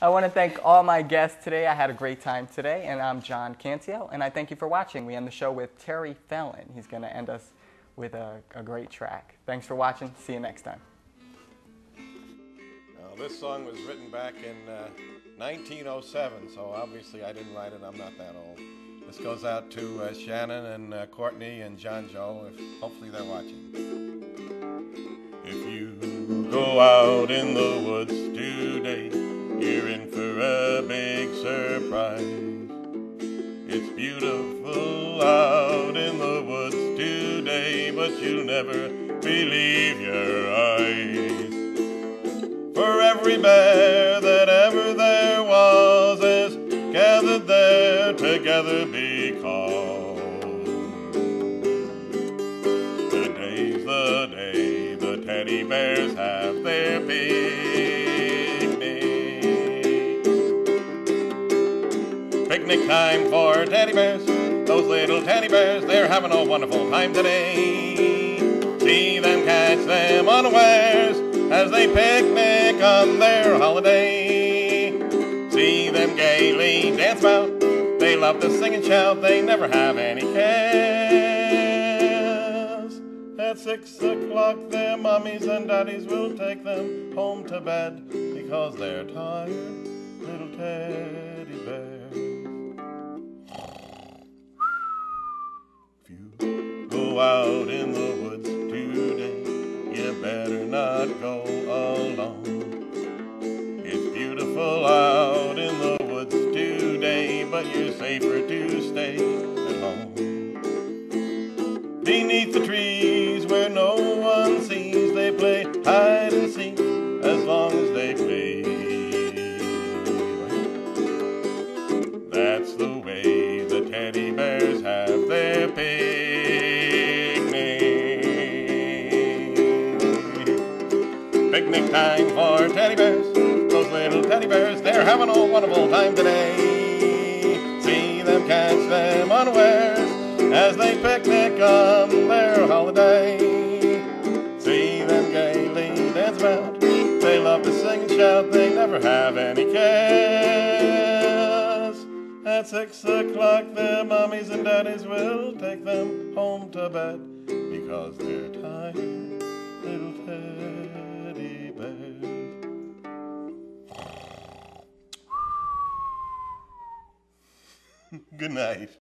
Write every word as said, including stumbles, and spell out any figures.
I want to thank all my guests today. I had a great time today, and I'm John Cancio, and I thank you for watching. We end the show with Terry Phelan. He's going to end us with a, a great track. Thanks for watching. See you next time. Now, this song was written back in uh, nineteen oh seven, so obviously I didn't write it. I'm not that old. This goes out to uh, Shannon and uh, Courtney and John Joe. If, hopefully they're watching. If you go out in the woods today, you're in for a big surprise. It's beautiful out in the woods today, but you'll never believe your eyes. For every bear that ever there was is gathered there together because today's the day the teddy bears have their big picnic time for teddy bears. Those little teddy bears, they're having a wonderful time today. See them, catch them unawares as they picnic on their holiday. See them gaily dance about. They love to sing and shout. They never have any cares. At six o'clock their mommies and daddies will take them home to bed because they're tired little teddy bears. Out in the woods today, you better not go alone. It's beautiful out in the woods today, but you're safer to stay at home. Beneath the trees where no one sees, they play hide and seek as long as they please. That's the way the teddy bears have their pig. Picnic time for teddy bears. Those little teddy bears, they're having a wonderful time today. See them, catch them unawares as they picnic on their holiday. See them gaily dance about. They love to sing and shout. They never have any cares. At six o'clock their mommies and daddies will take them home to bed because they're tired little teddy bears. Good night.